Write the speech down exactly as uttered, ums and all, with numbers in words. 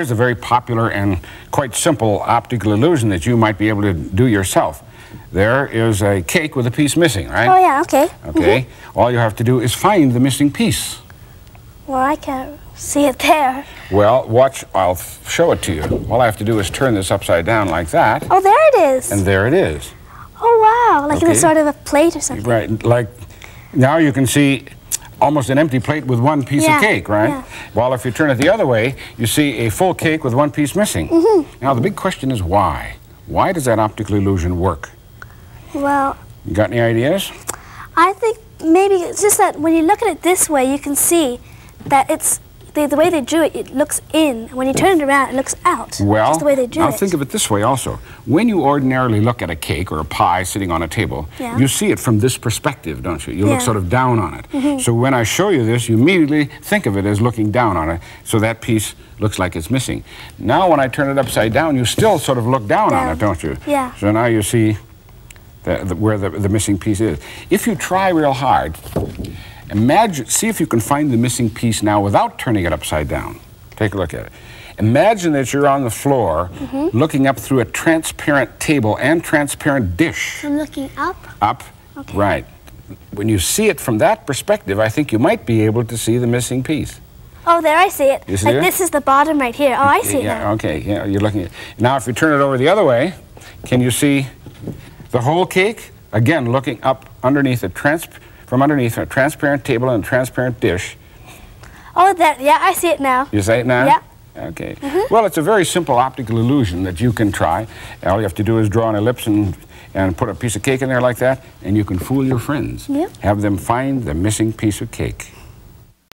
Here's a very popular and quite simple optical illusion that you might be able to do yourself. There is a cake with a piece missing, right? Oh, yeah, okay. Okay. Mm-hmm. All you have to do is find the missing piece. Well, I can't see it there. Well, watch. I'll show it to you. All I have to do is turn this upside down like that. Oh, there it is. And there it is. Oh, wow. Like okay. In a sort of a plate or something. Right. Like, now you can see almost an empty plate with one piece yeah, of cake, right? Yeah. Well, if you turn it the other way, you see a full cake with one piece missing. Mm-hmm. Now, the big question is why? Why does that optical illusion work? Well... You got any ideas? I think maybe it's just that when you look at it this way, you can see that it's... The, the way they drew it, it looks in. When you turn it around, it looks out. Well, just the way they drew now it. Think of it this way also. When you ordinarily look at a cake or a pie sitting on a table, yeah. you see it from this perspective, don't you? You yeah. look sort of down on it. Mm-hmm. So when I show you this, you immediately think of it as looking down on it, so that piece looks like it's missing. Now when I turn it upside down, you still sort of look down, down. on it, don't you? Yeah. So now you see the, the, where the, the missing piece is. If you try real hard, Imagine, see if you can find the missing piece now without turning it upside down. Take a look at it. Imagine that you're on the floor mm-hmm. looking up through a transparent table and transparent dish. I'm looking up? Up, okay. Right. When you see it from that perspective, I think you might be able to see the missing piece. Oh, there I see it. You see like it? This is the bottom right here. Oh, I see yeah, that. Okay, yeah, you're looking at it. Now if you turn it over the other way, can you see the whole cake? Again, looking up underneath a transparent from underneath a transparent table and a transparent dish. Oh, that, yeah, I see it now. You see it now? Yeah. Okay. Mm-hmm. Well, it's a very simple optical illusion that you can try. All you have to do is draw an ellipse and, and put a piece of cake in there like that, and you can fool your friends. Yeah. Have them find the missing piece of cake.